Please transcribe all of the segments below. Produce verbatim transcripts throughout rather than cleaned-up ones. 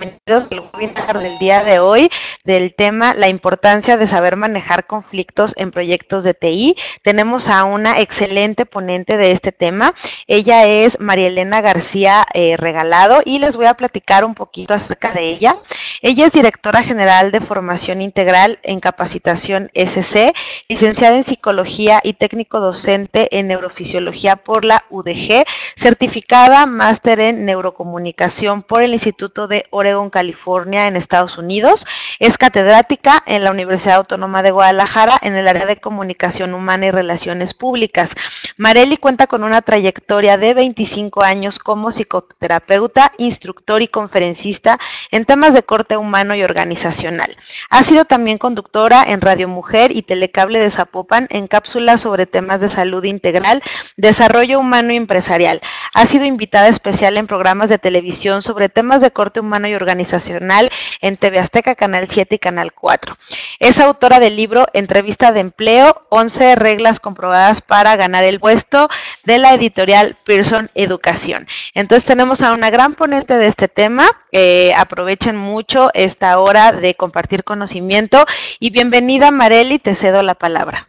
Del día de hoy, del tema la importancia de saber manejar conflictos en proyectos de T I. Tenemos a una excelente ponente de este tema. Ella es María Elena García eh, Regalado y les voy a platicar un poquito acerca de ella. Ella es directora general de formación integral en Capacitación S C, licenciada en psicología y técnico docente en neurofisiología por la U D G, certificada máster en neurocomunicación por el Instituto de Oregon California en Estados Unidos, es catedrática en la Universidad Autónoma de Guadalajara en el área de comunicación humana y relaciones públicas. Marely cuenta con una trayectoria de veinticinco años como psicoterapeuta, instructor y conferencista en temas de corte humano y organizacional. Ha sido también conductora en Radio Mujer y Telecable de Zapopan en cápsulas sobre temas de salud integral, desarrollo humano y empresarial. Ha sido invitada especial en programas de televisión sobre temas de corte humano y organizacional en T V Azteca, Canal siete y Canal cuatro. Es autora del libro Entrevista de Empleo, once reglas comprobadas para ganar el puesto, de la editorial Pearson Educación. Entonces tenemos a una gran ponente de este tema. Eh, aprovechen mucho esta hora de compartir conocimiento y bienvenida, Marely, te cedo la palabra.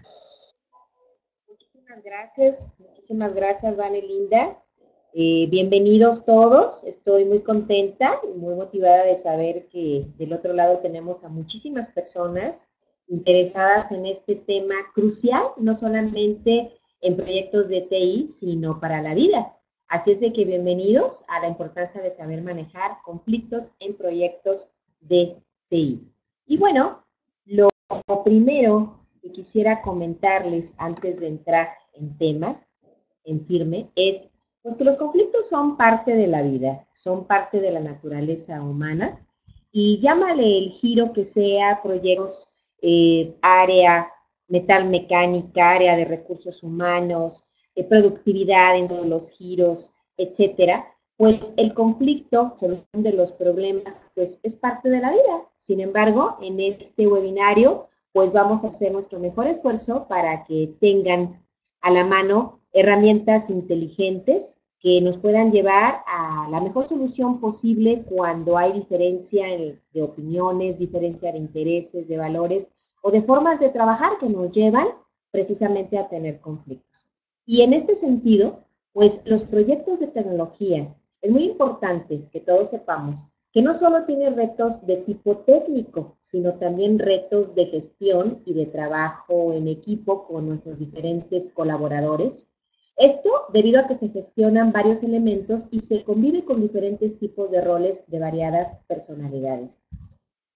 Muchísimas gracias, muchísimas gracias, Vane Linda. Eh, bienvenidos todos, estoy muy contenta y muy motivada de saber que del otro lado tenemos a muchísimas personas interesadas en este tema crucial, no solamente en proyectos de T I, sino para la vida. Así es de que bienvenidos a la importancia de saber manejar conflictos en proyectos de T I. Y bueno, lo primero que quisiera comentarles antes de entrar en tema, en firme, es pues que los conflictos son parte de la vida, son parte de la naturaleza humana, y llámale el giro que sea, proyectos, eh, área metalmecánica, área de recursos humanos, eh, productividad en todos los giros, etcétera, pues el conflicto, solución de los problemas, pues es parte de la vida. Sin embargo, en este webinario, pues vamos a hacer nuestro mejor esfuerzo para que tengan a la mano herramientas inteligentes que nos puedan llevar a la mejor solución posible cuando hay diferencia de opiniones, diferencia de intereses, de valores o de formas de trabajar que nos llevan precisamente a tener conflictos. Y en este sentido, pues los proyectos de tecnología, es muy importante que todos sepamos que no solo tiene retos de tipo técnico, sino también retos de gestión y de trabajo en equipo con nuestros diferentes colaboradores. Esto debido a que se gestionan varios elementos y se convive con diferentes tipos de roles de variadas personalidades.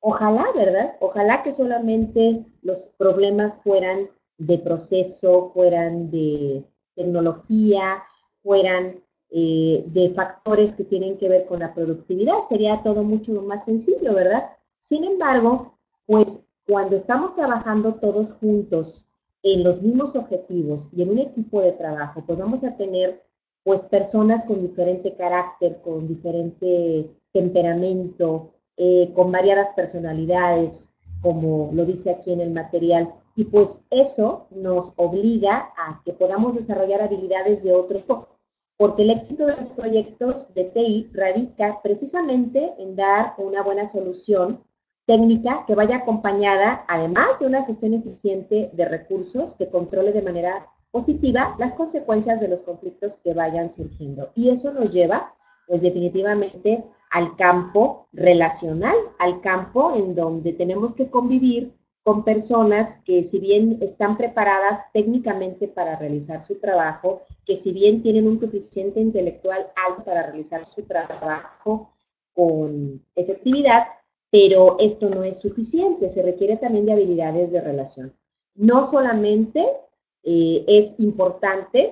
Ojalá, ¿verdad? Ojalá que solamente los problemas fueran de proceso, fueran de tecnología, fueran eh, de factores que tienen que ver con la productividad. Sería todo mucho más sencillo, ¿verdad? Sin embargo, pues cuando estamos trabajando todos juntos, en los mismos objetivos y en un equipo de trabajo, pues vamos a tener pues personas con diferente carácter, con diferente temperamento, eh, con variadas personalidades, como lo dice aquí en el material, y pues eso nos obliga a que podamos desarrollar habilidades de otro tipo, porque el éxito de los proyectos de T I radica precisamente en dar una buena solución técnica que vaya acompañada, además de una gestión eficiente de recursos que controle de manera positiva las consecuencias de los conflictos que vayan surgiendo. Y eso nos lleva, pues definitivamente, al campo relacional, al campo en donde tenemos que convivir con personas que si bien están preparadas técnicamente para realizar su trabajo, que si bien tienen un coeficiente intelectual alto para realizar su trabajo con efectividad, pero esto no es suficiente, se requiere también de habilidades de relación. No solamente eh, es importante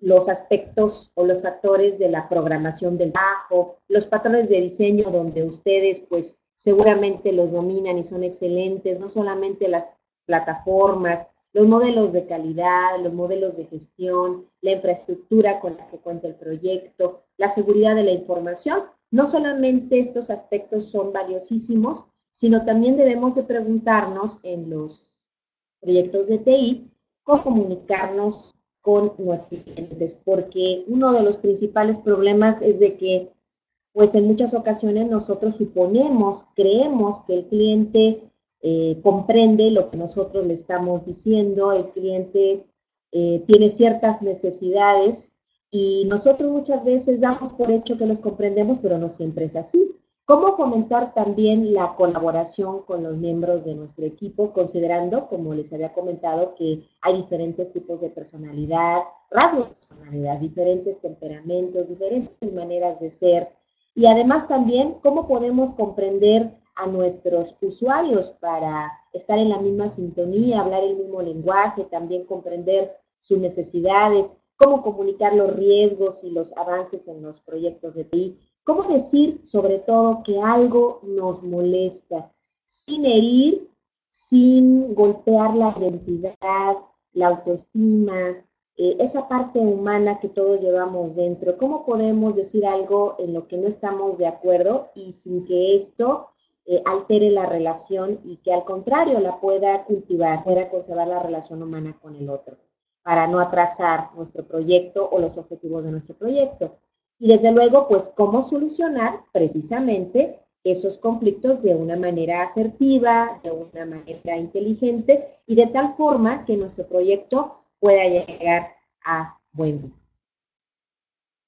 los aspectos o los factores de la programación del trabajo, los patrones de diseño donde ustedes pues seguramente los dominan y son excelentes, no solamente las plataformas, los modelos de calidad, los modelos de gestión, la infraestructura con la que cuenta el proyecto, la seguridad de la información. No solamente estos aspectos son valiosísimos, sino también debemos de preguntarnos en los proyectos de T I cómo comunicarnos con nuestros clientes, porque uno de los principales problemas es de que pues en muchas ocasiones nosotros suponemos, creemos que el cliente eh, comprende lo que nosotros le estamos diciendo, el cliente eh, tiene ciertas necesidades y nosotros muchas veces damos por hecho que los comprendemos, pero no siempre es así. ¿Cómo fomentar también la colaboración con los miembros de nuestro equipo, considerando, como les había comentado, que hay diferentes tipos de personalidad, rasgos de personalidad, diferentes temperamentos, diferentes maneras de ser? Y además también, ¿cómo podemos comprender a nuestros usuarios para estar en la misma sintonía, hablar el mismo lenguaje, también comprender sus necesidades? ¿Cómo comunicar los riesgos y los avances en los proyectos de T I? ¿Cómo decir, sobre todo, que algo nos molesta? Sin herir, sin golpear la identidad, la autoestima, eh, esa parte humana que todos llevamos dentro. ¿Cómo podemos decir algo en lo que no estamos de acuerdo y sin que esto eh, altere la relación y que al contrario la pueda cultivar, pueda conservar la relación humana con el otro, para no atrasar nuestro proyecto o los objetivos de nuestro proyecto? Y desde luego, pues, cómo solucionar precisamente esos conflictos de una manera asertiva, de una manera inteligente y de tal forma que nuestro proyecto pueda llegar a buen fin.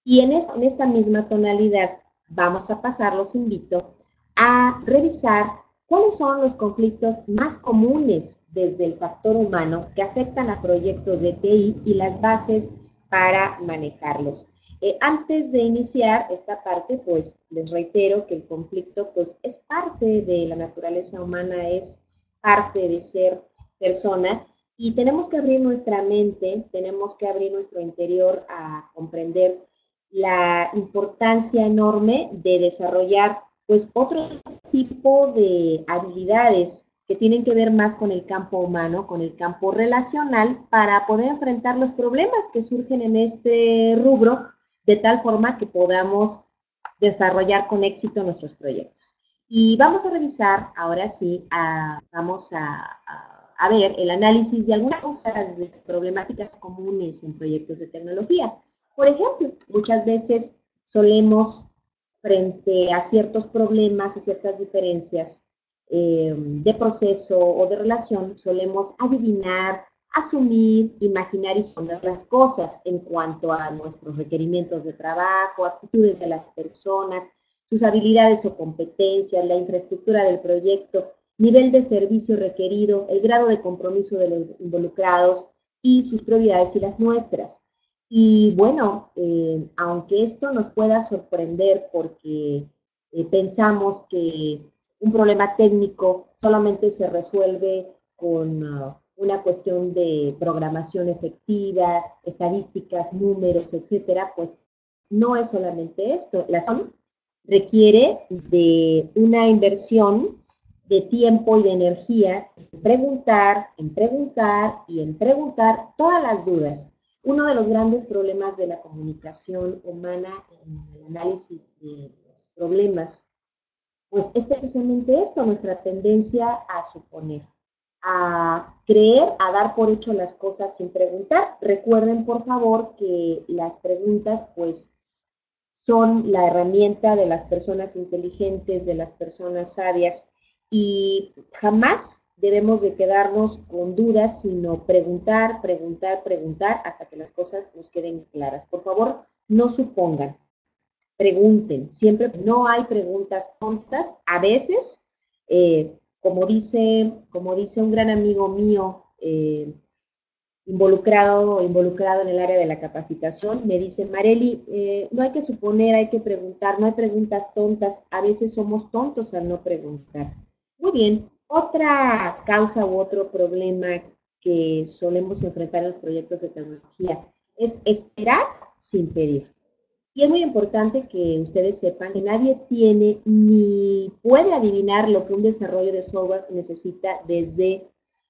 Y en esta, en esta misma tonalidad vamos a pasar, los invito a revisar cuáles son los conflictos más comunes desde el factor humano que afectan a proyectos de T I y las bases para manejarlos. Eh, antes de iniciar esta parte, pues les reitero que el conflicto pues es parte de la naturaleza humana, es parte de ser persona y tenemos que abrir nuestra mente, tenemos que abrir nuestro interior a comprender la importancia enorme de desarrollar pues otro tipo de habilidades que tienen que ver más con el campo humano, con el campo relacional, para poder enfrentar los problemas que surgen en este rubro, de tal forma que podamos desarrollar con éxito nuestros proyectos. Y vamos a revisar, ahora sí, a, vamos a, a, a ver el análisis de algunas cosas de problemáticas comunes en proyectos de tecnología. Por ejemplo, muchas veces solemos, frente a ciertos problemas y ciertas diferencias eh, de proceso o de relación, solemos adivinar, asumir, imaginar y sonar las cosas en cuanto a nuestros requerimientos de trabajo, actitudes de las personas, sus habilidades o competencias, la infraestructura del proyecto, nivel de servicio requerido, el grado de compromiso de los involucrados y sus prioridades y las nuestras. Y bueno, eh, aunque esto nos pueda sorprender porque eh, pensamos que un problema técnico solamente se resuelve con Uh, una cuestión de programación efectiva, estadísticas, números, etcétera, pues no es solamente esto. La razón requiere de una inversión de tiempo y de energía en preguntar, en preguntar y en preguntar todas las dudas. Uno de los grandes problemas de la comunicación humana en el análisis de los problemas, pues es precisamente esto, nuestra tendencia a suponer, a creer, a dar por hecho las cosas sin preguntar. Recuerden, por favor, que las preguntas, pues, son la herramienta de las personas inteligentes, de las personas sabias, y jamás debemos de quedarnos con dudas, sino preguntar, preguntar, preguntar, hasta que las cosas nos queden claras. Por favor, no supongan, pregunten. Siempre no hay preguntas tontas. A veces, eh, Como dice, como dice un gran amigo mío, eh, involucrado, involucrado en el área de la capacitación, me dice, Marely, eh, no hay que suponer, hay que preguntar, no hay preguntas tontas, a veces somos tontos al no preguntar. Muy bien, otra causa u otro problema que solemos enfrentar en los proyectos de tecnología es esperar sin pedir. Y es muy importante que ustedes sepan que nadie tiene ni puede adivinar lo que un desarrollo de software necesita desde,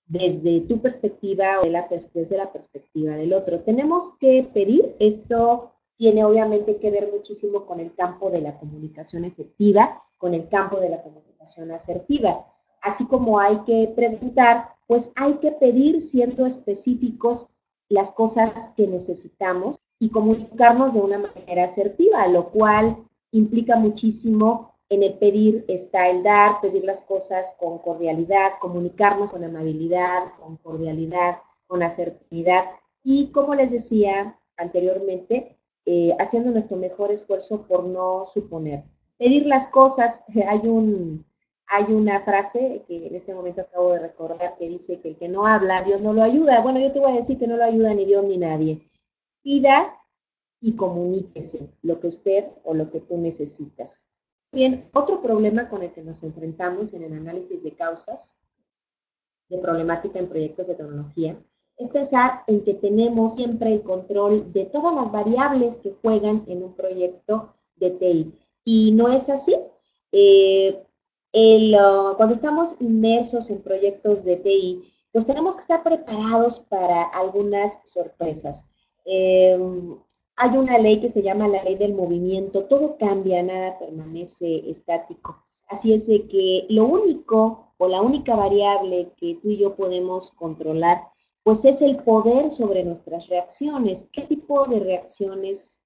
desde tu perspectiva o de la, desde la perspectiva del otro. Tenemos que pedir, esto tiene obviamente que ver muchísimo con el campo de la comunicación efectiva, con el campo de la comunicación asertiva. Así como hay que preguntar, pues hay que pedir, siendo específicos, las cosas que necesitamos y comunicarnos de una manera asertiva, lo cual implica muchísimo en el pedir está el dar, pedir las cosas con cordialidad, comunicarnos con amabilidad, con cordialidad, con asertividad. Y como les decía anteriormente, eh, haciendo nuestro mejor esfuerzo por no suponer. Pedir las cosas, hay, un, hay una frase que en este momento acabo de recordar que dice que el que no habla, Dios no lo ayuda. Bueno, yo te voy a decir que no lo ayuda ni Dios ni nadie. Pida y comuníquese lo que usted o lo que tú necesitas. Bien, otro problema con el que nos enfrentamos en el análisis de causas de problemática en proyectos de tecnología es pensar en que tenemos siempre el control de todas las variables que juegan en un proyecto de T I. Y no es así. Eh, el, uh, cuando estamos inmersos en proyectos de T I, pues tenemos que estar preparados para algunas sorpresas. Eh, Hay una ley que se llama la ley del movimiento, todo cambia, nada permanece estático. Así es de que lo único o la única variable que tú y yo podemos controlar, pues es el poder sobre nuestras reacciones. ¿Qué tipo de reacciones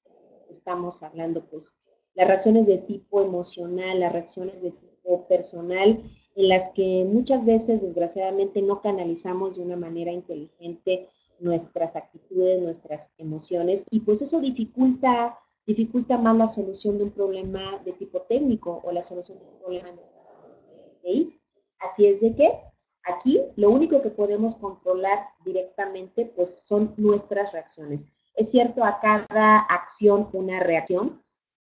estamos hablando? Pues las reacciones de tipo emocional, las reacciones de tipo personal, en las que muchas veces, desgraciadamente, no canalizamos de una manera inteligente nuestras actitudes, nuestras emociones, y pues eso dificulta, dificulta más la solución de un problema de tipo técnico o la solución de un problema de T I. Así es de que aquí lo único que podemos controlar directamente pues son nuestras reacciones. Es cierto, a cada acción una reacción,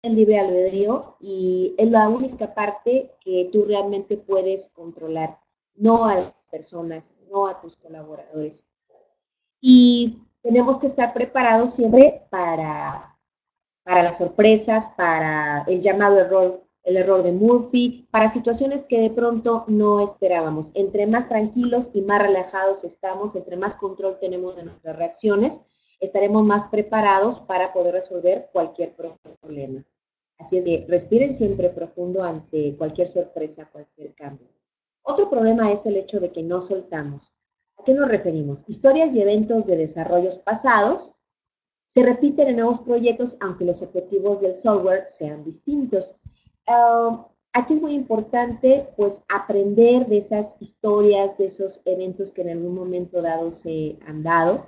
el libre albedrío, y es la única parte que tú realmente puedes controlar, no a las personas, no a tus colaboradores. Y tenemos que estar preparados siempre para, para las sorpresas, para el llamado error, el error de Murphy, para situaciones que de pronto no esperábamos. Entre más tranquilos y más relajados estamos, entre más control tenemos de nuestras reacciones, estaremos más preparados para poder resolver cualquier problema. Así es que respiren siempre profundo ante cualquier sorpresa, cualquier cambio. Otro problema es el hecho de que no soltamos. ¿A qué nos referimos? Historias y eventos de desarrollos pasados se repiten en nuevos proyectos, aunque los objetivos del software sean distintos. Uh, aquí es muy importante, pues, aprender de esas historias, de esos eventos que en algún momento dado se han dado.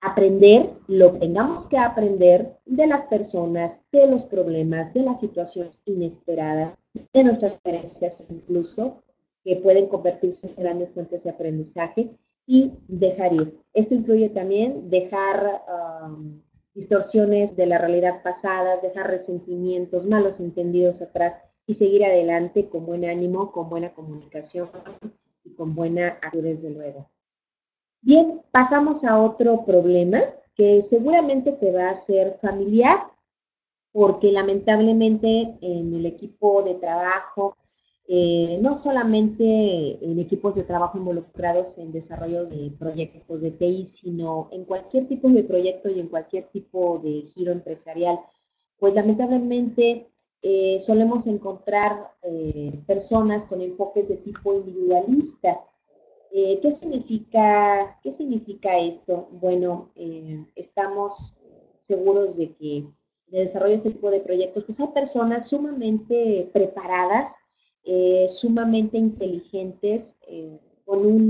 Aprender lo que tengamos que aprender de las personas, de los problemas, de las situaciones inesperadas, de nuestras experiencias incluso, que pueden convertirse en grandes fuentes de aprendizaje, y dejar ir. Esto incluye también dejar um, distorsiones de la realidad pasada, dejar resentimientos, malos entendidos atrás y seguir adelante con buen ánimo, con buena comunicación y con buena actitud, desde luego. Bien, pasamos a otro problema que seguramente te va a ser familiar, porque lamentablemente en el equipo de trabajo, Eh, no solamente en equipos de trabajo involucrados en desarrollos de proyectos de T I, sino en cualquier tipo de proyecto y en cualquier tipo de giro empresarial, pues lamentablemente eh, solemos encontrar eh, personas con enfoques de tipo individualista. Eh, ¿qué significa, qué significa esto? Bueno, eh, estamos seguros de que de desarrollo de este tipo de proyectos, pues hay personas sumamente preparadas, Eh, sumamente inteligentes, eh, con un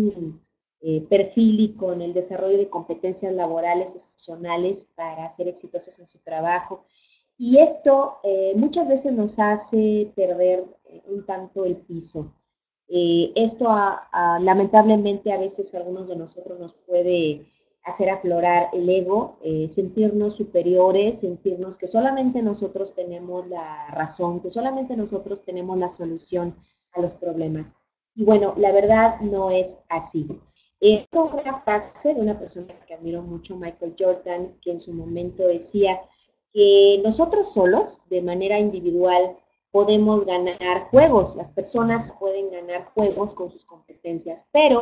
eh, perfil y con el desarrollo de competencias laborales excepcionales para ser exitosos en su trabajo. Y esto eh, muchas veces nos hace perder eh, un tanto el piso. Eh, esto a, a, lamentablemente a veces a algunos de nosotros nos puede hacer aflorar el ego, eh, sentirnos superiores, sentirnos que solamente nosotros tenemos la razón, que solamente nosotros tenemos la solución a los problemas. Y bueno, la verdad no es así. Eh, una frase de una persona que admiro mucho, Michael Jordan, que en su momento decía que nosotros solos, de manera individual, podemos ganar juegos, las personas pueden ganar juegos con sus competencias, pero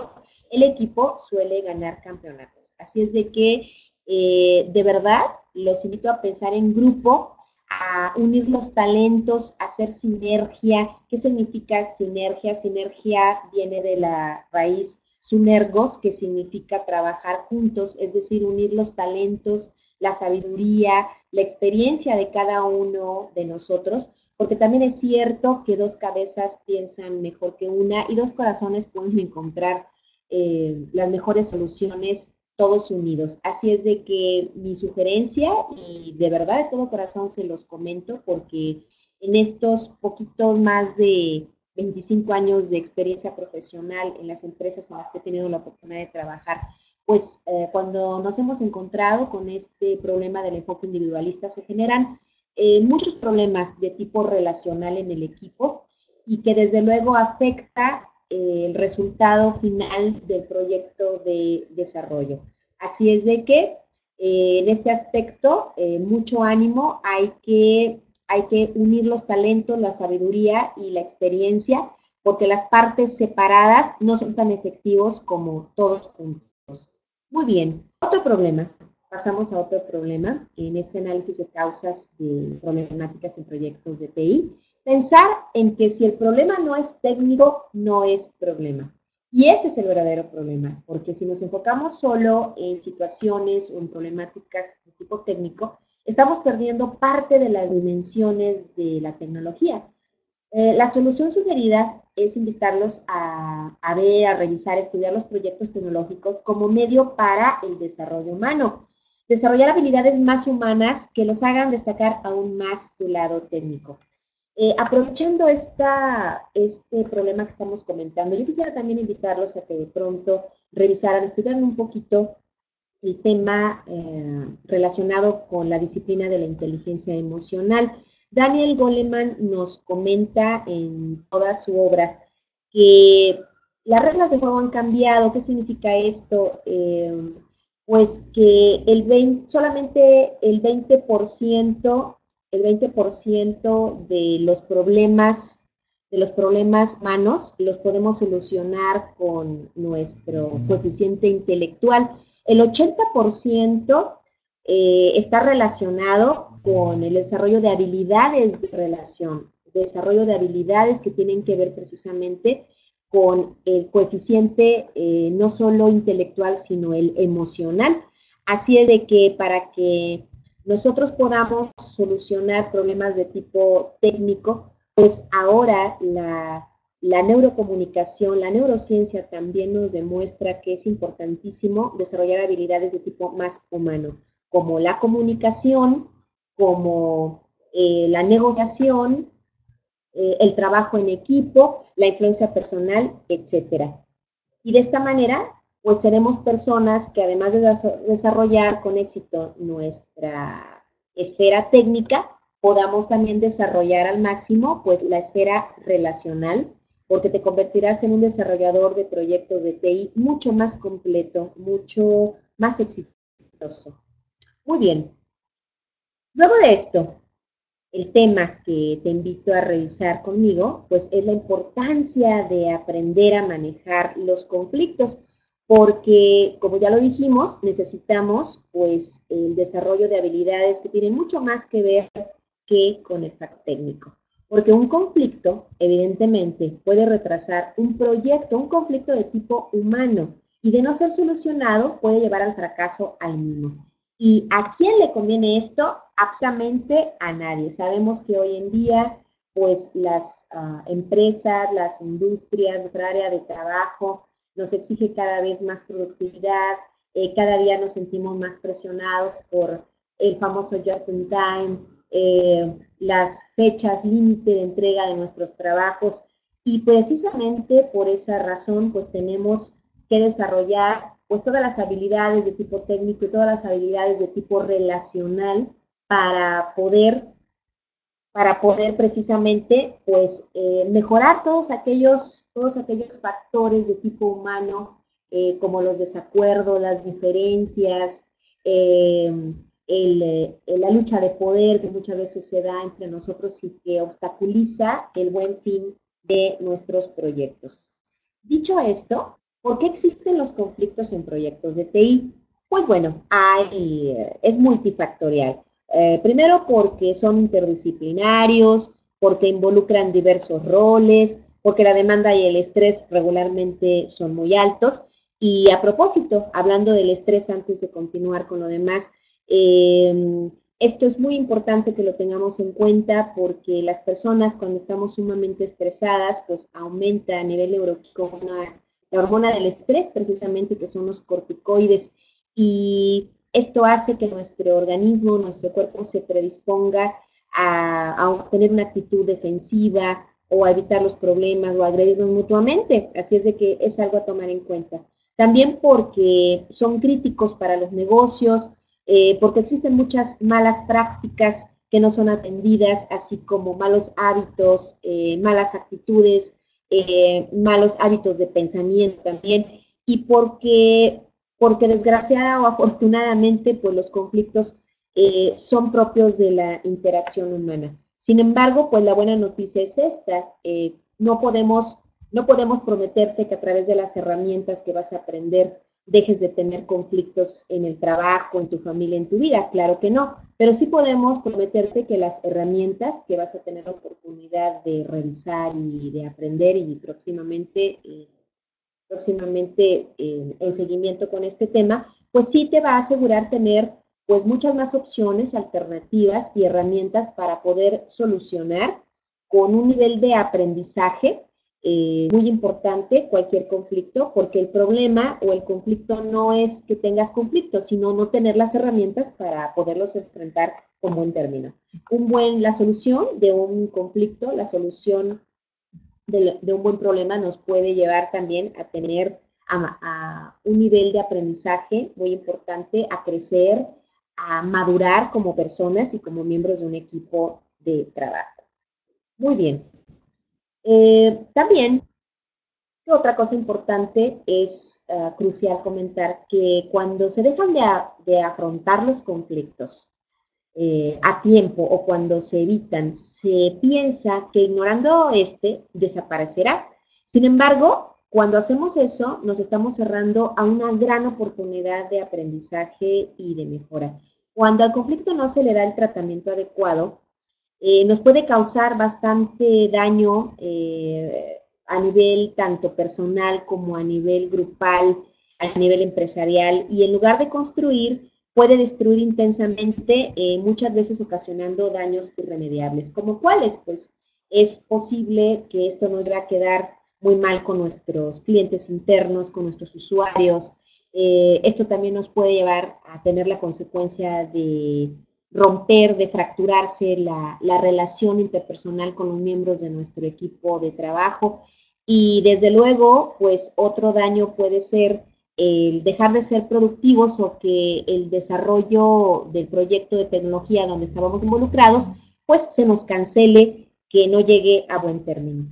el equipo suele ganar campeonatos. Así es de que, eh, de verdad, los invito a pensar en grupo, a unir los talentos, a hacer sinergia. ¿Qué significa sinergia? Sinergia viene de la raíz sunergos, que significa trabajar juntos, es decir, unir los talentos la sabiduría, la experiencia de cada uno de nosotros, porque también es cierto que dos cabezas piensan mejor que una y dos corazones pueden encontrar eh, las mejores soluciones todos unidos. Así es de que mi sugerencia, y de verdad de todo corazón se los comento, porque en estos poquitos más de veinticinco años de experiencia profesional en las empresas en las que he tenido la oportunidad de trabajar, pues eh, cuando nos hemos encontrado con este problema del enfoque individualista se generan eh, muchos problemas de tipo relacional en el equipo y que desde luego afecta eh, el resultado final del proyecto de desarrollo. Así es de que eh, en este aspecto eh, mucho ánimo, hay que... Hay que unir los talentos, la sabiduría y la experiencia, porque las partes separadas no son tan efectivos como todos juntos. Muy bien, otro problema. Pasamos a otro problema en este análisis de causas de problemáticas en proyectos de T I. Pensar en que si el problema no es técnico, no es problema. Y ese es el verdadero problema, porque si nos enfocamos solo en situaciones o en problemáticas de tipo técnico, estamos perdiendo parte de las dimensiones de la tecnología. Eh, la solución sugerida es invitarlos a, a ver, a revisar, a estudiar los proyectos tecnológicos como medio para el desarrollo humano. Desarrollar habilidades más humanas que los hagan destacar aún más tu lado técnico. Eh, aprovechando esta, este problema que estamos comentando, yo quisiera también invitarlos a que de pronto revisaran, estudiaran un poquito el tema eh, relacionado con la disciplina de la inteligencia emocional. Daniel Goleman nos comenta en toda su obra que las reglas de juego han cambiado. ¿Qué significa esto? Eh, pues que el veinte, solamente el veinte por ciento, el veinte por ciento de los problemas, de los problemas humanos los podemos solucionar con nuestro coeficiente intelectual. El ochenta por ciento eh, está relacionado con el desarrollo de habilidades de relación, desarrollo de habilidades que tienen que ver precisamente con el coeficiente eh, no solo intelectual, sino el emocional. Así es de que para que nosotros podamos solucionar problemas de tipo técnico, pues ahora la... La neurocomunicación, la neurociencia también nos demuestra que es importantísimo desarrollar habilidades de tipo más humano, como la comunicación, como eh, la negociación, eh, el trabajo en equipo, la influencia personal, etcétera. Y de esta manera, pues seremos personas que además de desarrollar con éxito nuestra esfera técnica, podamos también desarrollar al máximo pues la esfera relacional, porque te convertirás en un desarrollador de proyectos de T I mucho más completo, mucho más exitoso. Muy bien. Luego de esto, el tema que te invito a revisar conmigo, pues es la importancia de aprender a manejar los conflictos, porque, como ya lo dijimos, necesitamos pues el desarrollo de habilidades que tienen mucho más que ver que con el factor técnico. Porque un conflicto, evidentemente, puede retrasar un proyecto, un conflicto de tipo humano, y de no ser solucionado puede llevar al fracaso al mismo. ¿Y a quién le conviene esto? Absolutamente a nadie. Sabemos que hoy en día, pues las uh, empresas, las industrias, nuestra área de trabajo nos exige cada vez más productividad, eh, cada día nos sentimos más presionados por el famoso just in time, Eh, las fechas límite de entrega de nuestros trabajos, y precisamente por esa razón pues tenemos que desarrollar pues todas las habilidades de tipo técnico y todas las habilidades de tipo relacional para poder, para poder precisamente pues eh, mejorar todos aquellos, todos aquellos factores de tipo humano eh, como los desacuerdos, las diferencias, eh, El, la lucha de poder que muchas veces se da entre nosotros y que obstaculiza el buen fin de nuestros proyectos. Dicho esto, ¿por qué existen los conflictos en proyectos de T I? Pues bueno, hay, es multifactorial. Eh, primero porque son interdisciplinarios, porque involucran diversos roles, porque la demanda y el estrés regularmente son muy altos. Y a propósito, hablando del estrés antes de continuar con lo demás, Eh, esto es muy importante que lo tengamos en cuenta porque las personas cuando estamos sumamente estresadas, pues aumenta a nivel neuroquímico la hormona del estrés precisamente, que son los corticoides, y esto hace que nuestro organismo, nuestro cuerpo se predisponga a, a tener una actitud defensiva o a evitar los problemas o a agredirnos mutuamente, así es de que es algo a tomar en cuenta. También porque son críticos para los negocios, eh, porque existen muchas malas prácticas que no son atendidas, así como malos hábitos, eh, malas actitudes, eh, malos hábitos de pensamiento también, y porque... porque desgraciada o afortunadamente, pues los conflictos eh, son propios de la interacción humana. Sin embargo, pues la buena noticia es esta, eh, no podemos, no podemos prometerte que a través de las herramientas que vas a aprender dejes de tener conflictos en el trabajo, en tu familia, en tu vida, claro que no, pero sí podemos prometerte que las herramientas que vas a tener la oportunidad de revisar y de aprender y próximamente... Eh, próximamente eh, en seguimiento con este tema, pues sí te va a asegurar tener pues muchas más opciones, alternativas y herramientas para poder solucionar con un nivel de aprendizaje eh, muy importante cualquier conflicto, porque el problema o el conflicto no es que tengas conflicto, sino no tener las herramientas para poderlos enfrentar con buen término. Un buen, la solución de un conflicto, la solución De, de un buen problema nos puede llevar también a tener a, a un nivel de aprendizaje muy importante, a crecer, a madurar como personas y como miembros de un equipo de trabajo. Muy bien. Eh, también, otra cosa importante es uh, crucial comentar que cuando se dejan de, a, de afrontar los conflictos, Eh, a tiempo o cuando se evitan, se piensa que ignorando este desaparecerá. Sin embargo, cuando hacemos eso, nos estamos cerrando a una gran oportunidad de aprendizaje y de mejora. Cuando al conflicto no se le da el tratamiento adecuado, eh, nos puede causar bastante daño eh, a nivel tanto personal como a nivel grupal, a nivel empresarial, y en lugar de construir, puede destruir intensamente, eh, muchas veces ocasionando daños irremediables. ¿Como cuáles? Pues es posible que esto nos va a quedar muy mal con nuestros clientes internos, con nuestros usuarios. Eh, esto también nos puede llevar a tener la consecuencia de romper, de fracturarse la, la relación interpersonal con los miembros de nuestro equipo de trabajo. Y desde luego, pues otro daño puede ser el dejar de ser productivos o que el desarrollo del proyecto de tecnología donde estábamos involucrados, pues se nos cancele, que no llegue a buen término.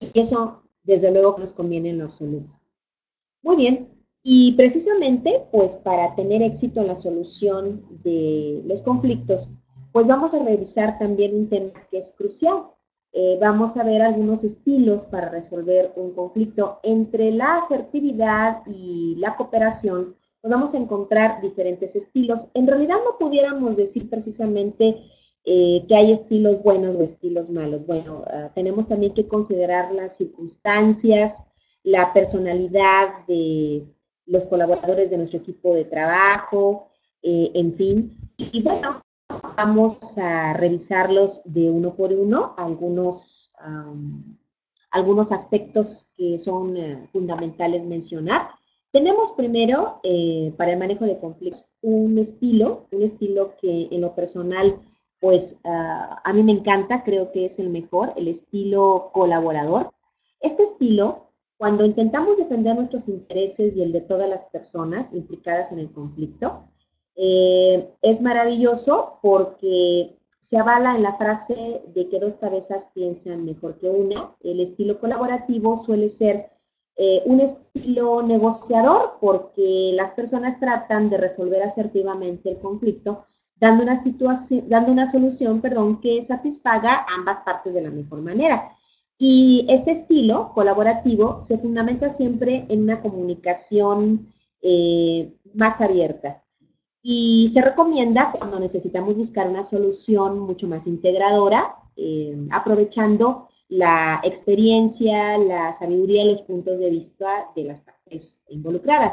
Y eso, desde luego, nos conviene en lo absoluto. Muy bien, y precisamente, pues para tener éxito en la solución de los conflictos, pues vamos a revisar también un tema que es crucial. Eh, vamos a ver algunos estilos para resolver un conflicto. Entre la asertividad y la cooperación, pues vamos a encontrar diferentes estilos. En realidad no pudiéramos decir precisamente eh, que hay estilos buenos o estilos malos. Bueno, eh, tenemos también que considerar las circunstancias, la personalidad de los colaboradores de nuestro equipo de trabajo, eh, en fin. Y bueno, vamos a revisarlos de uno por uno, algunos, um, algunos aspectos que son eh, fundamentales mencionar. Tenemos primero, eh, para el manejo de conflictos, un estilo, un estilo que en lo personal, pues uh, a mí me encanta, creo que es el mejor, el estilo colaborador. Este estilo, cuando intentamos defender nuestros intereses y el de todas las personas implicadas en el conflicto, Eh, es maravilloso porque se avala en la frase de que dos cabezas piensan mejor que una. El estilo colaborativo suele ser eh, un estilo negociador porque las personas tratan de resolver asertivamente el conflicto, dando una, dando una solución perdón, que satisfaga ambas partes de la mejor manera. Y este estilo colaborativo se fundamenta siempre en una comunicación eh, más abierta. Y se recomienda cuando necesitamos buscar una solución mucho más integradora, eh, aprovechando la experiencia, la sabiduría y los puntos de vista de las partes involucradas.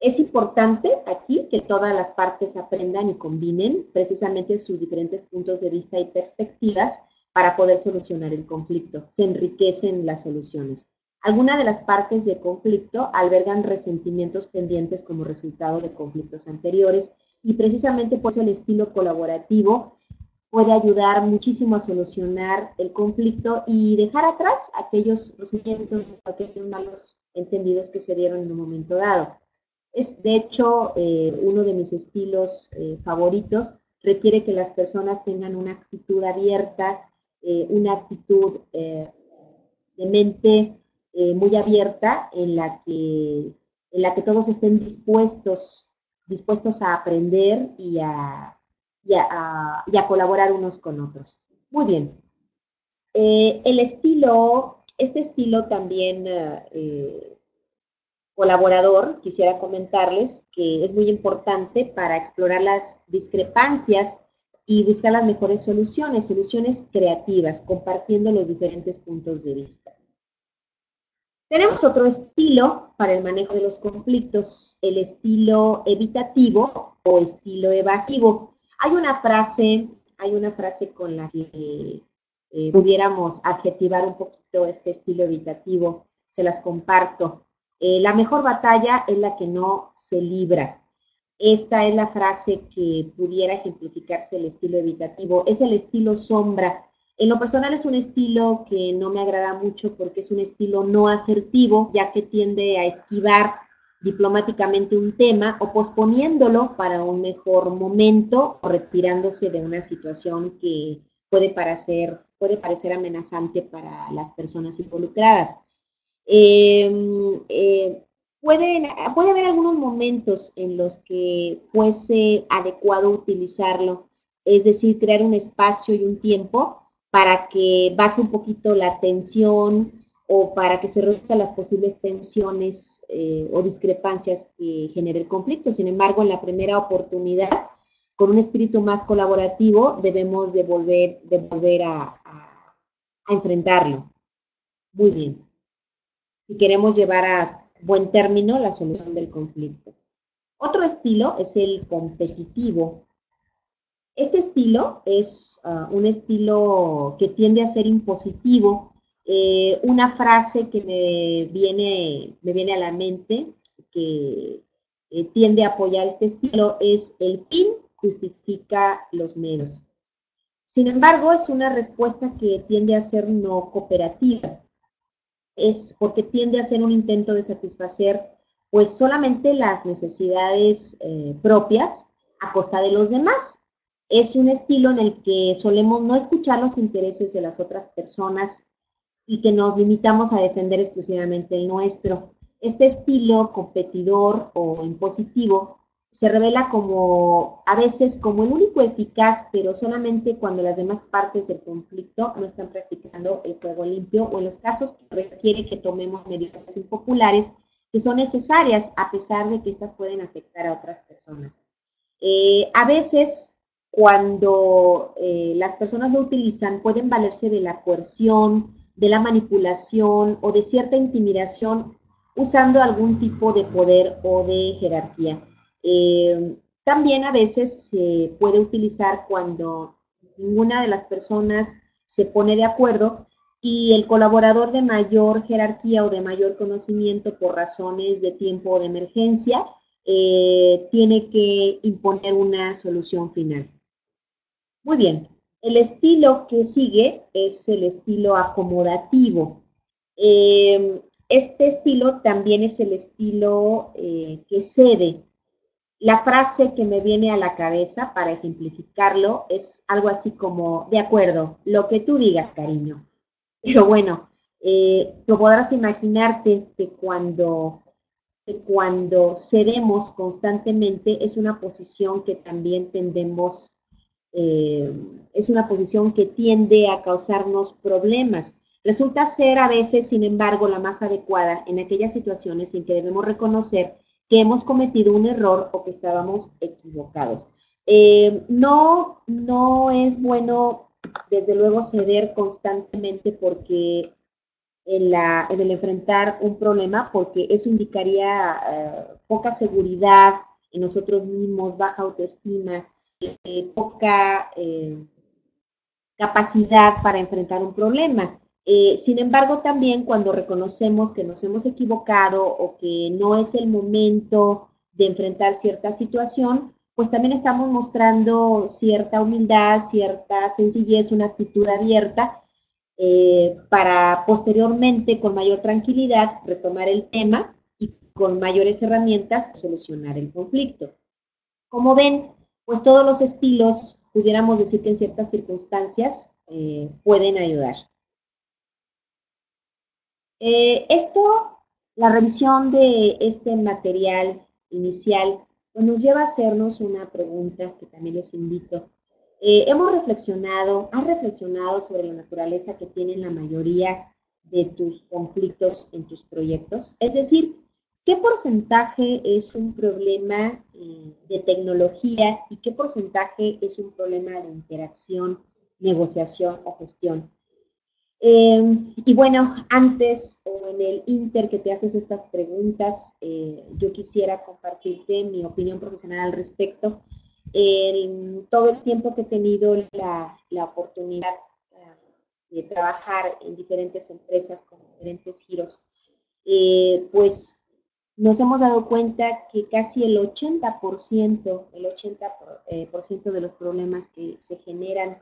Es importante aquí que todas las partes aprendan y combinen precisamente sus diferentes puntos de vista y perspectivas para poder solucionar el conflicto. Se enriquecen las soluciones. Algunas de las partes del conflicto albergan resentimientos pendientes como resultado de conflictos anteriores y precisamente por eso el estilo colaborativo puede ayudar muchísimo a solucionar el conflicto y dejar atrás aquellos resentimientos, aquellos malos entendidos que se dieron en un momento dado. Es, de hecho, eh, uno de mis estilos eh, favoritos. Requiere que las personas tengan una actitud abierta, eh, una actitud eh, de mente eh, muy abierta en la, que, en la que todos estén dispuestos, dispuestos a aprender y a, y a, a, y a colaborar unos con otros. Muy bien. Eh, el estilo, este estilo también... Eh, colaborador, quisiera comentarles que es muy importante para explorar las discrepancias y buscar las mejores soluciones, soluciones creativas, compartiendo los diferentes puntos de vista. Tenemos otro estilo para el manejo de los conflictos, el estilo evitativo o estilo evasivo. Hay una frase, hay una frase con la que eh, pudiéramos adjetivar un poquito este estilo evitativo, se las comparto. Eh, la mejor batalla es la que no se libra. Esta es la frase que pudiera ejemplificarse el estilo evitativo. Es el estilo sombra. En lo personal es un estilo que no me agrada mucho porque es un estilo no asertivo, ya que tiende a esquivar diplomáticamente un tema o posponiéndolo para un mejor momento o retirándose de una situación que puede parecer, puede parecer amenazante para las personas involucradas. Eh, eh, pueden, puede haber algunos momentos en los que fuese adecuado utilizarlo, es decir, crear un espacio y un tiempo para que baje un poquito la tensión o para que se reduzcan las posibles tensiones eh, o discrepancias que genere el conflicto. Sin embargo, en la primera oportunidad, con un espíritu más colaborativo, debemos de volver, de volver a, a, a enfrentarlo. Muy bien. Si queremos llevar a buen término la solución del conflicto. Otro estilo es el competitivo. Este estilo es uh, un estilo que tiende a ser impositivo. Eh, una frase que me viene, me viene a la mente, que eh, tiende a apoyar este estilo, es el fin justifica los medios. Sin embargo, es una respuesta que tiende a ser no cooperativa. Es porque tiende a ser un intento de satisfacer pues solamente las necesidades eh, propias a costa de los demás. Es un estilo en el que solemos no escuchar los intereses de las otras personas y que nos limitamos a defender exclusivamente el nuestro. Este estilo competidor o impositivo se revela como a veces como el único eficaz, pero solamente cuando las demás partes del conflicto no están practicando el juego limpio o en los casos que requiere que tomemos medidas impopulares que son necesarias a pesar de que estas pueden afectar a otras personas. Eh, a veces cuando eh, las personas lo utilizan pueden valerse de la coerción, de la manipulación o de cierta intimidación usando algún tipo de poder o de jerarquía. Eh, también a veces se puede utilizar cuando ninguna de las personas se pone de acuerdo y el colaborador de mayor jerarquía o de mayor conocimiento por razones de tiempo o de emergencia eh, tiene que imponer una solución final. Muy bien, el estilo que sigue es el estilo acomodativo. Eh, este estilo también es el estilo eh, que cede. La frase que me viene a la cabeza para ejemplificarlo es algo así como, de acuerdo, lo que tú digas, cariño. Pero bueno, eh, tú podrás imaginarte que cuando, que cuando cedemos constantemente es una posición que también tendemos, eh, es una posición que tiende a causarnos problemas. Resulta ser a veces, sin embargo, la más adecuada en aquellas situaciones en que debemos reconocer que hemos cometido un error o que estábamos equivocados. Eh, no, no es bueno, desde luego, ceder constantemente porque en, la, en el enfrentar un problema, porque eso indicaría eh, poca seguridad en nosotros mismos, baja autoestima, eh, poca eh, capacidad para enfrentar un problema. Eh, sin embargo, también cuando reconocemos que nos hemos equivocado o que no es el momento de enfrentar cierta situación, pues también estamos mostrando cierta humildad, cierta sencillez, una actitud abierta eh, para posteriormente, con mayor tranquilidad, retomar el tema y con mayores herramientas solucionar el conflicto. Como ven, pues todos los estilos, pudiéramos decir que en ciertas circunstancias eh, pueden ayudar. Eh, esto, la revisión de este material inicial, pues nos lleva a hacernos una pregunta que también les invito. Eh, hemos reflexionado, ¿has reflexionado sobre la naturaleza que tienen la mayoría de tus conflictos en tus proyectos? Es decir, ¿qué porcentaje es un problema eh, de tecnología y qué porcentaje es un problema de interacción, negociación o gestión? Eh, y bueno, antes o en el inter que te haces estas preguntas, eh, yo quisiera compartirte mi opinión profesional al respecto. En todo el tiempo que he tenido la, la oportunidad eh, de trabajar en diferentes empresas con diferentes giros, eh, pues nos hemos dado cuenta que casi el ochenta por ciento, el ochenta por ciento de los problemas que se generan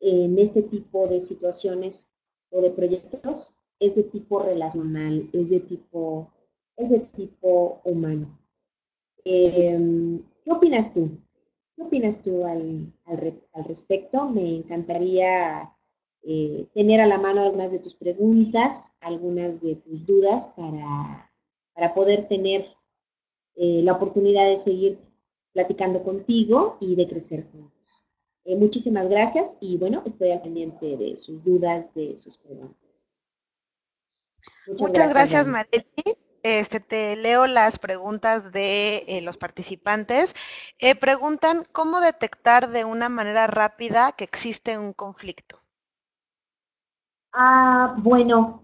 en este tipo de situaciones o de proyectos es de tipo relacional, es de tipo, es de tipo humano. Eh, ¿Qué opinas tú? ¿Qué opinas tú al, al, al respecto? Me encantaría eh, tener a la mano algunas de tus preguntas, algunas de tus dudas para, para poder tener eh, la oportunidad de seguir platicando contigo y de crecer juntos. Eh, muchísimas gracias y bueno, estoy al pendiente de sus dudas, de sus preguntas. Muchas, Muchas gracias, gracias Marely. Este, te leo las preguntas de eh, los participantes. Eh, preguntan, ¿cómo detectar de una manera rápida que existe un conflicto? Ah, bueno,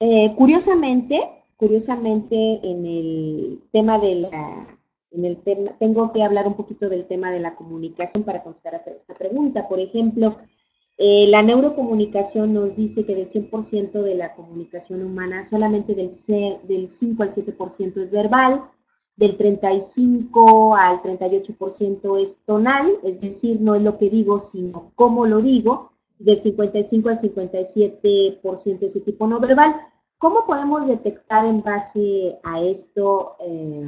eh, curiosamente, curiosamente en el tema de la... En el tema, tengo que hablar un poquito del tema de la comunicación para contestar a esta pregunta. Por ejemplo, eh, la neurocomunicación nos dice que del cien por ciento de la comunicación humana, solamente del, del cinco al siete por ciento es verbal, del treinta y cinco al treinta y ocho por ciento es tonal, es decir, no es lo que digo, sino cómo lo digo, del cincuenta y cinco al cincuenta y siete por ciento es de tipo no verbal. ¿Cómo podemos detectar en base a esto eh,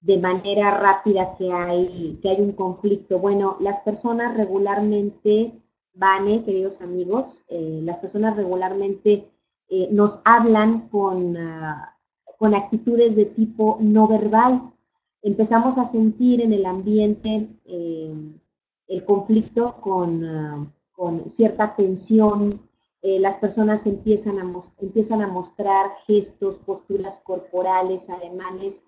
de manera rápida que hay, que hay un conflicto? Bueno, las personas regularmente, Vane, queridos amigos, eh, las personas regularmente eh, nos hablan con, uh, con actitudes de tipo no verbal. Empezamos a sentir en el ambiente eh, el conflicto con, uh, con cierta tensión. Eh, las personas empiezan a, empiezan a mostrar gestos, posturas corporales, ademanes,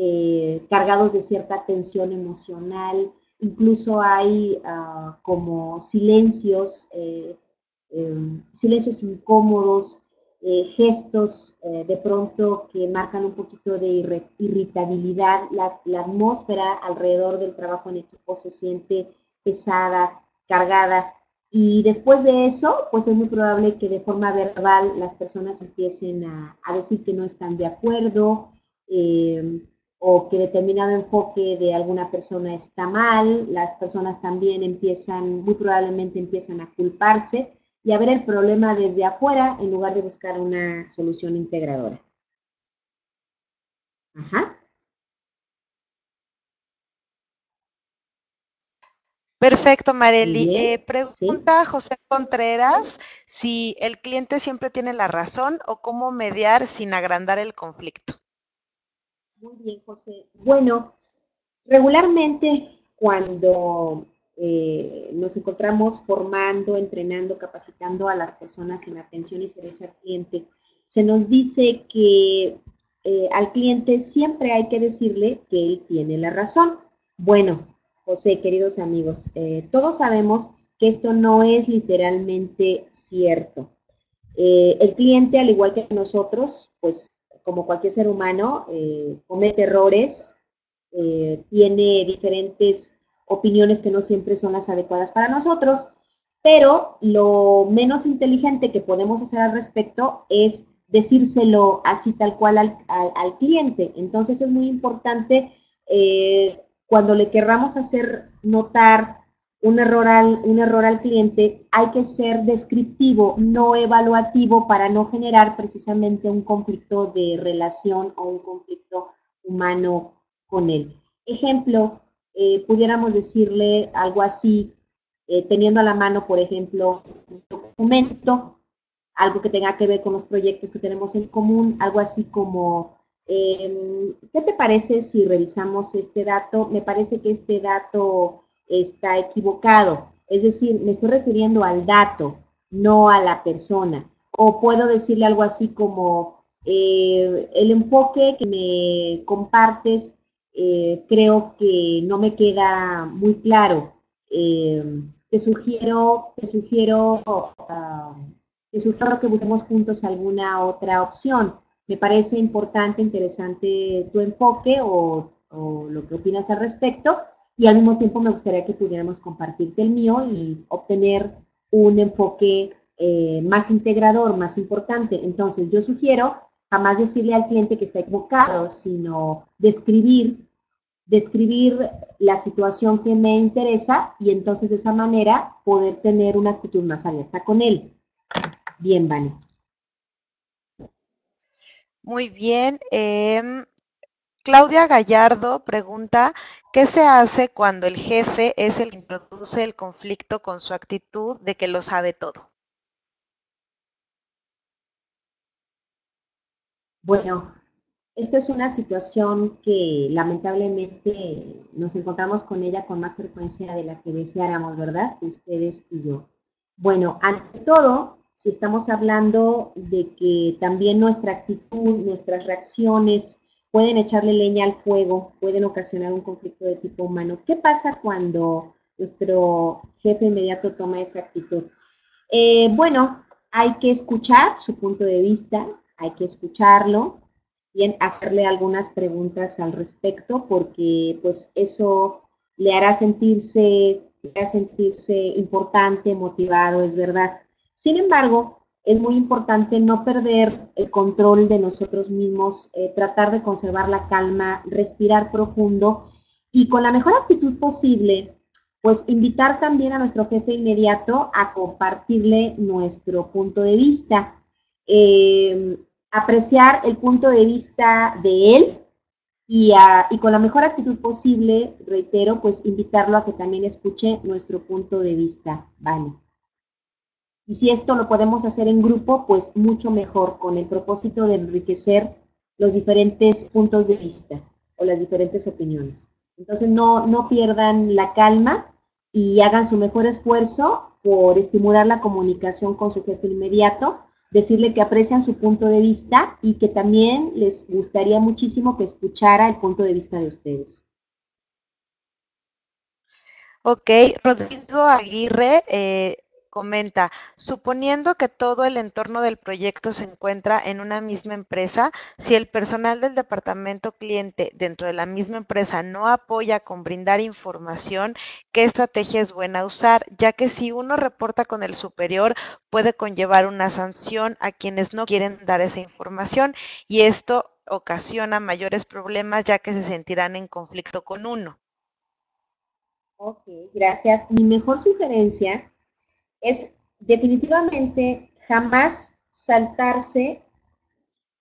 Eh, cargados de cierta tensión emocional, incluso hay uh, como silencios, eh, eh, silencios incómodos, eh, gestos eh, de pronto que marcan un poquito de irritabilidad, la, la atmósfera alrededor del trabajo en equipo se siente pesada, cargada, y después de eso, pues es muy probable que de forma verbal las personas empiecen a, a decir que no están de acuerdo, eh, o que determinado enfoque de alguna persona está mal. Las personas también empiezan, muy probablemente empiezan a culparse y a ver el problema desde afuera en lugar de buscar una solución integradora. Ajá. Perfecto, Marely. Eh, pregunta ¿Sí? José Contreras si el cliente siempre tiene la razón o cómo mediar sin agrandar el conflicto. Muy bien, José. Bueno, regularmente cuando eh, nos encontramos formando, entrenando, capacitando a las personas en atención y servicio al cliente, se nos dice que eh, al cliente siempre hay que decirle que él tiene la razón. Bueno, José, queridos amigos, eh, todos sabemos que esto no es literalmente cierto. Eh, el cliente, al igual que nosotros, pues como cualquier ser humano, eh, comete errores, eh, tiene diferentes opiniones que no siempre son las adecuadas para nosotros, pero lo menos inteligente que podemos hacer al respecto es decírselo así tal cual al, al, al cliente. Entonces es muy importante eh, cuando le querramos hacer notar un error, al, un error al cliente, hay que ser descriptivo, no evaluativo, para no generar precisamente un conflicto de relación o un conflicto humano con él. Ejemplo, eh, pudiéramos decirle algo así, eh, teniendo a la mano, por ejemplo, un documento, algo que tenga que ver con los proyectos que tenemos en común, algo así como, eh, ¿qué te parece si revisamos este dato? Me parece que este dato está equivocado, es decir, me estoy refiriendo al dato, no a la persona. O puedo decirle algo así como, eh, el enfoque que me compartes eh, creo que no me queda muy claro, eh, te sugiero, te sugiero, uh, te sugiero que busquemos juntos alguna otra opción, me parece importante, interesante tu enfoque o, o lo que opinas al respecto. Y al mismo tiempo me gustaría que pudiéramos compartirte el mío y obtener un enfoque eh, más integrador, más importante. Entonces, yo sugiero jamás decirle al cliente que está equivocado, sino describir, describir la situación que me interesa y entonces de esa manera poder tener una actitud más abierta con él. Bien, Vani. Muy bien. Eh... Claudia Gallardo pregunta, ¿qué se hace cuando el jefe es el que produce el conflicto con su actitud de que lo sabe todo? Bueno, esto es una situación que lamentablemente nos encontramos con ella con más frecuencia de la que deseáramos, ¿verdad? Ustedes y yo. Bueno, ante todo, si estamos hablando de que también nuestra actitud, nuestras reacciones pueden echarle leña al fuego, pueden ocasionar un conflicto de tipo humano. ¿Qué pasa cuando nuestro jefe inmediato toma esa actitud? Eh, bueno, hay que escuchar su punto de vista, hay que escucharlo, bien, hacerle algunas preguntas al respecto, porque pues eso le hará sentirse, le hará sentirse importante, motivado, es verdad. Sin embargo, es muy importante no perder el control de nosotros mismos, eh, tratar de conservar la calma, respirar profundo y con la mejor actitud posible, pues invitar también a nuestro jefe inmediato a compartirle nuestro punto de vista. Eh, apreciar el punto de vista de él y, a, y con la mejor actitud posible, reitero, pues invitarlo a que también escuche nuestro punto de vista. Vale. Y si esto lo podemos hacer en grupo, pues mucho mejor, con el propósito de enriquecer los diferentes puntos de vista o las diferentes opiniones. Entonces, no, no pierdan la calma y hagan su mejor esfuerzo por estimular la comunicación con su jefe inmediato, decirle que aprecian su punto de vista y que también les gustaría muchísimo que escuchara el punto de vista de ustedes. Ok, Rodrigo Aguirre Eh... comenta, suponiendo que todo el entorno del proyecto se encuentra en una misma empresa, si el personal del departamento cliente dentro de la misma empresa no apoya con brindar información, ¿qué estrategia es buena usar? Ya que si uno reporta con el superior, puede conllevar una sanción a quienes no quieren dar esa información y esto ocasiona mayores problemas ya que se sentirán en conflicto con uno. Ok, gracias. Mi mejor sugerencia es definitivamente jamás saltarse,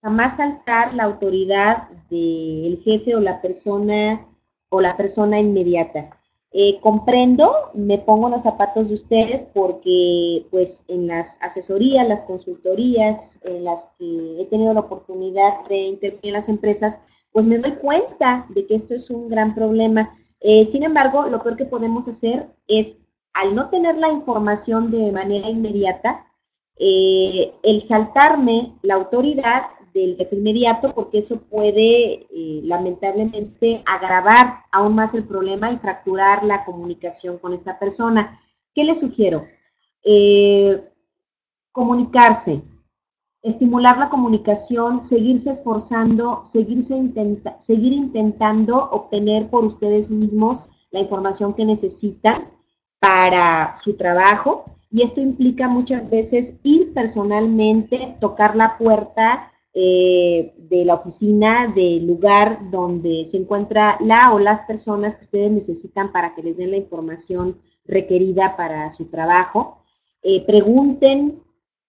jamás saltar la autoridad del jefe o la persona o la persona inmediata. Eh, comprendo, me pongo en los zapatos de ustedes porque pues en las asesorías, las consultorías, en las que he tenido la oportunidad de intervenir en las empresas, pues me doy cuenta de que esto es un gran problema. Eh, sin embargo, lo peor que podemos hacer es, al no tener la información de manera inmediata, eh, el saltarme la autoridad del jefe inmediato, porque eso puede eh, lamentablemente agravar aún más el problema y fracturar la comunicación con esta persona. ¿Qué les sugiero? Eh, comunicarse, estimular la comunicación, seguirse esforzando, seguirse intenta, seguir intentando obtener por ustedes mismos la información que necesitan para su trabajo. Y esto implica muchas veces ir personalmente, tocar la puerta eh, de la oficina, del lugar donde se encuentra la o las personas que ustedes necesitan para que les den la información requerida para su trabajo. Eh, pregunten,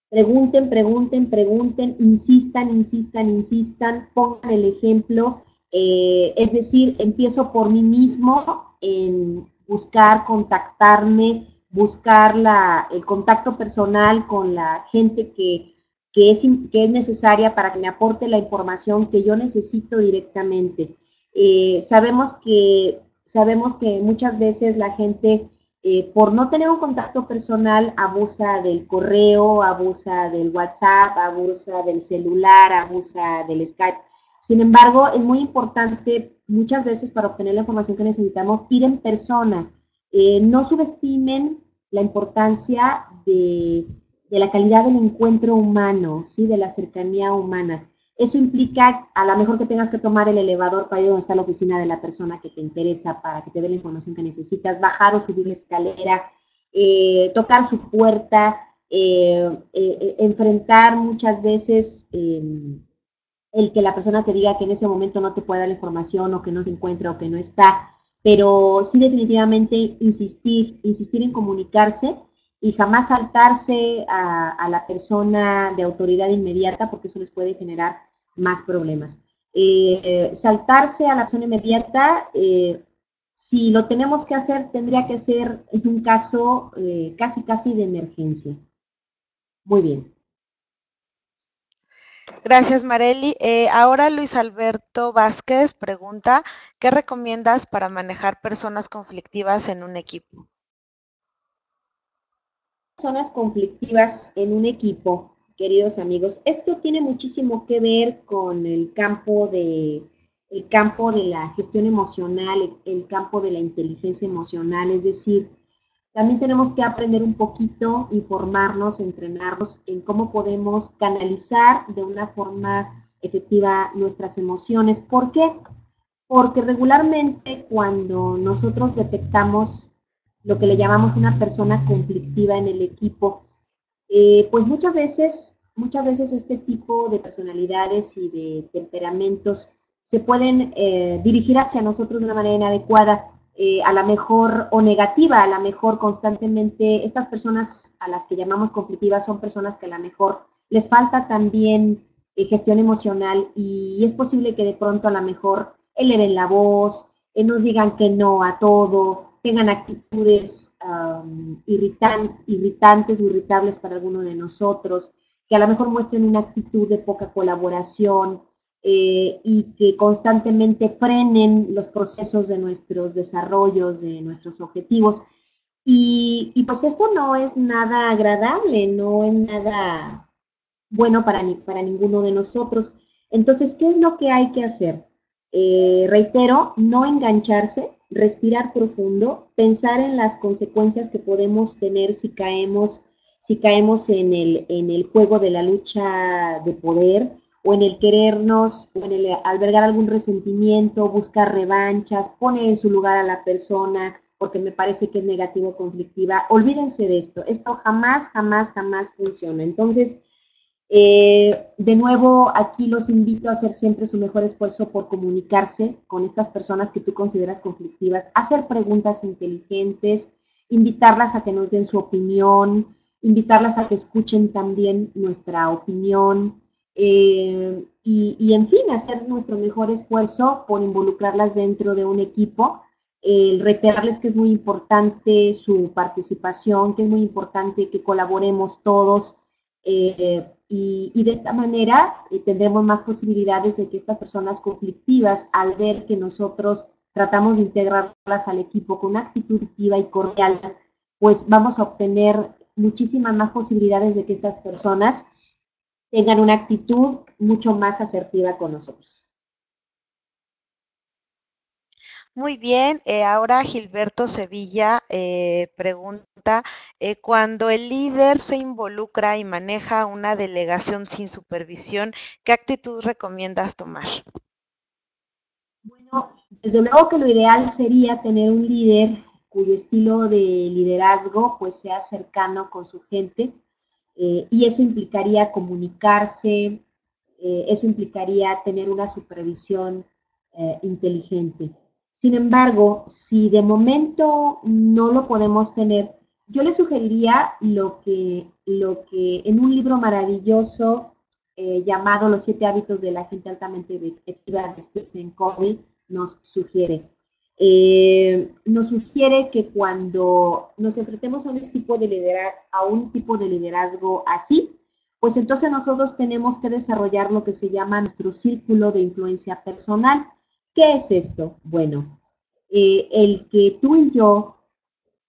pregunten, pregunten, pregunten, insistan, insistan, insistan, pongan el ejemplo. Eh, es decir, empiezo por mí mismo en buscar, contactarme, buscar la, el contacto personal con la gente que, que, es, que es necesaria para que me aporte la información que yo necesito directamente. Eh, sabemos, que, sabemos que muchas veces la gente, eh, por no tener un contacto personal, abusa del correo, abusa del WhatsApp, abusa del celular, abusa del Skype. Sin embargo, es muy importante muchas veces para obtener la información que necesitamos ir en persona. Eh, no subestimen la importancia de, de la calidad del encuentro humano, ¿sí? De la cercanía humana. Eso implica a lo mejor que tengas que tomar el elevador para ir donde está la oficina de la persona que te interesa, para que te dé la información que necesitas, bajar o subir la escalera, eh, tocar su puerta, eh, eh, enfrentar muchas veces eh, el que la persona te diga que en ese momento no te puede dar la información o que no se encuentra o que no está. Pero sí, definitivamente insistir, insistir en comunicarse y jamás saltarse a, a la persona de autoridad inmediata, porque eso les puede generar más problemas. Eh, eh, saltarse a la persona inmediata, eh, si lo tenemos que hacer, tendría que ser en un caso eh, casi casi de emergencia. Muy bien. Gracias, Marely. Eh, ahora Luis Alberto Vázquez pregunta, ¿qué recomiendas para manejar personas conflictivas en un equipo? Personas conflictivas en un equipo, queridos amigos, esto tiene muchísimo que ver con el campo de, el campo de la gestión emocional, el campo de la inteligencia emocional, es decir, también tenemos que aprender un poquito, informarnos, entrenarnos en cómo podemos canalizar de una forma efectiva nuestras emociones. ¿Por qué? Porque regularmente cuando nosotros detectamos lo que le llamamos una persona conflictiva en el equipo, eh, pues muchas veces, muchas veces este tipo de personalidades y de temperamentos se pueden eh, dirigir hacia nosotros de una manera inadecuada. Eh, a la mejor o negativa, a la mejor constantemente, estas personas a las que llamamos conflictivas son personas que a la mejor les falta también eh, gestión emocional y, y es posible que de pronto a la mejor eleven la voz, eh, nos digan que no a todo, tengan actitudes um, irritan, irritantes o irritables para alguno de nosotros, que a lo mejor muestren una actitud de poca colaboración, Eh, y que constantemente frenen los procesos de nuestros desarrollos, de nuestros objetivos. Y, y pues esto no es nada agradable, no es nada bueno para, ni, para ninguno de nosotros. Entonces, ¿qué es lo que hay que hacer? Eh, reitero, no engancharse, respirar profundo, pensar en las consecuencias que podemos tener si caemos, si caemos en el, en el juego de la lucha de poder, o en el querernos, o en el albergar algún resentimiento, buscar revanchas, poner en su lugar a la persona, porque me parece que es negativo o conflictiva. Olvídense de esto, esto jamás, jamás, jamás funciona. Entonces, eh, de nuevo, aquí los invito a hacer siempre su mejor esfuerzo por comunicarse con estas personas que tú consideras conflictivas, hacer preguntas inteligentes, invitarlas a que nos den su opinión, invitarlas a que escuchen también nuestra opinión, Eh, y, y, en fin, hacer nuestro mejor esfuerzo por involucrarlas dentro de un equipo, eh, reiterarles que es muy importante su participación, que es muy importante que colaboremos todos eh, y, y de esta manera eh, tendremos más posibilidades de que estas personas conflictivas, al ver que nosotros tratamos de integrarlas al equipo con una actitud activa y cordial, pues vamos a obtener muchísimas más posibilidades de que estas personas tengan una actitud mucho más asertiva con nosotros. Muy bien, eh, ahora Gilberto Sevilla eh, pregunta, eh, cuando el líder se involucra y maneja una delegación sin supervisión, ¿qué actitud recomiendas tomar? Bueno, desde luego que lo ideal sería tener un líder cuyo estilo de liderazgo pues sea cercano con su gente, eh, y eso implicaría comunicarse, eh, eso implicaría tener una supervisión eh, inteligente. Sin embargo, si de momento no lo podemos tener, yo le sugeriría lo que, lo que en un libro maravilloso eh, llamado Los siete hábitos de la gente altamente efectiva de Stephen Covey nos sugiere. Eh, nos sugiere que cuando nos enfrentemos a un tipo de liderazgo, a un tipo de liderazgo así, pues entonces nosotros tenemos que desarrollar lo que se llama nuestro círculo de influencia personal. ¿Qué es esto? Bueno, eh, el que tú y yo,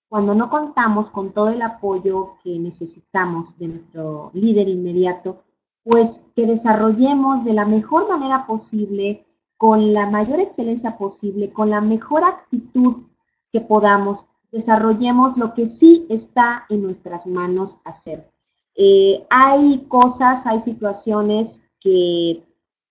cuando no contamos con todo el apoyo que necesitamos de nuestro líder inmediato, pues que desarrollemos de la mejor manera posible, con la mayor excelencia posible, con la mejor actitud que podamos, desarrollemos lo que sí está en nuestras manos hacer. Eh, hay cosas, hay situaciones que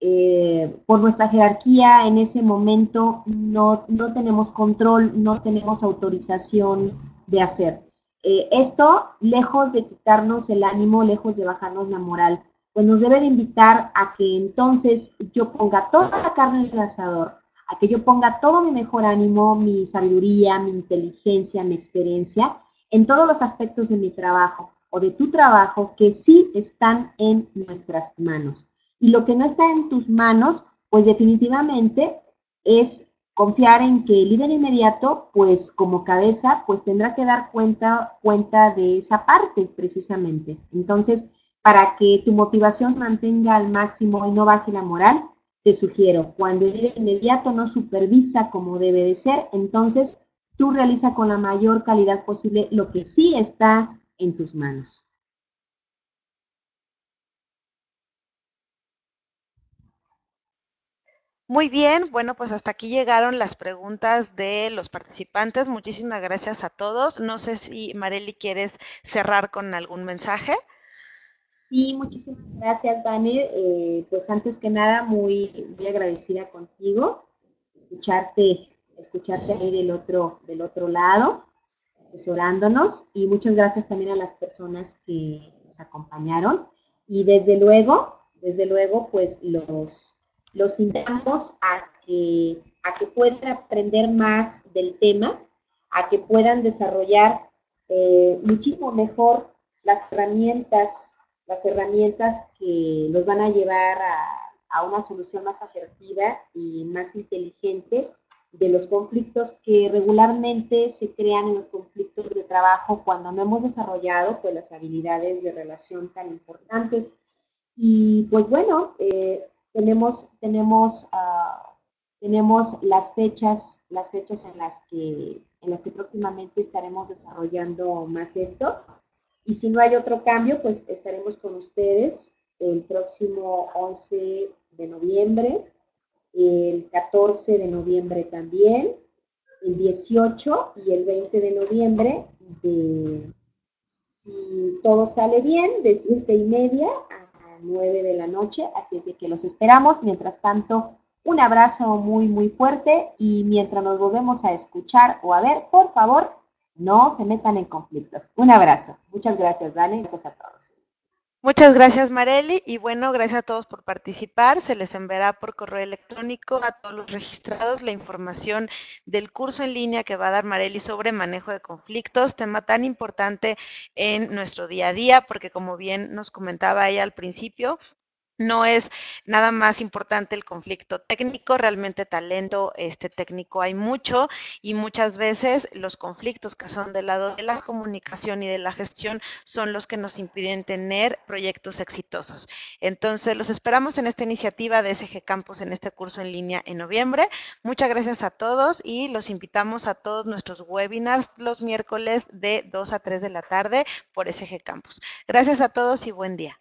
eh, por nuestra jerarquía en ese momento no, no tenemos control, no tenemos autorización de hacer. Eh, esto, lejos de quitarnos el ánimo, lejos de bajarnos la moral, pues nos debe de invitar a que entonces yo ponga toda la carne en el asador, a que yo ponga todo mi mejor ánimo, mi sabiduría, mi inteligencia, mi experiencia, en todos los aspectos de mi trabajo o de tu trabajo que sí están en nuestras manos. Y lo que no está en tus manos, pues definitivamente es confiar en que el líder inmediato, pues como cabeza, pues tendrá que dar cuenta, cuenta de esa parte precisamente. Entonces, para que tu motivación se mantenga al máximo y no baje la moral, te sugiero, cuando el líder inmediato no supervisa como debe de ser, entonces tú realiza con la mayor calidad posible lo que sí está en tus manos. Muy bien, bueno, pues hasta aquí llegaron las preguntas de los participantes. Muchísimas gracias a todos. No sé si, Marely, ¿quieres cerrar con algún mensaje? Sí, muchísimas gracias, Vane. Eh, pues antes que nada, muy, muy agradecida contigo, escucharte, escucharte ahí del otro, del otro lado, asesorándonos, y muchas gracias también a las personas que nos acompañaron. Y desde luego, desde luego, pues los, los invitamos a que, a que puedan aprender más del tema, a que puedan desarrollar eh, muchísimo mejor las herramientas las herramientas que los van a llevar a, a una solución más asertiva y más inteligente de los conflictos que regularmente se crean en los conflictos de trabajo cuando no hemos desarrollado pues, las habilidades de relación tan importantes. Y pues bueno, eh, tenemos, tenemos, uh, tenemos las fechas, las fechas en, las que, en las que próximamente estaremos desarrollando más esto. Y si no hay otro cambio, pues estaremos con ustedes el próximo once de noviembre, el catorce de noviembre también, el dieciocho y el veinte de noviembre, de, si todo sale bien, de siete y media a nueve de la noche. Así es de que los esperamos. Mientras tanto, un abrazo muy, muy fuerte, y mientras nos volvemos a escuchar o a ver, por favor, no se metan en conflictos. Un abrazo. Muchas gracias, Dani. Gracias a todos. Muchas gracias, Marely. Y bueno, gracias a todos por participar. Se les enviará por correo electrónico a todos los registrados la información del curso en línea que va a dar Marely sobre manejo de conflictos, tema tan importante en nuestro día a día, porque como bien nos comentaba ella al principio, no es nada más importante el conflicto técnico, realmente talento este, técnico hay mucho, y muchas veces los conflictos que son del lado de la comunicación y de la gestión son los que nos impiden tener proyectos exitosos. Entonces, los esperamos en esta iniciativa de S G Campus, en este curso en línea en noviembre. Muchas gracias a todos, y los invitamos a todos nuestros webinars los miércoles de dos a tres de la tarde por S G Campus. Gracias a todos y buen día.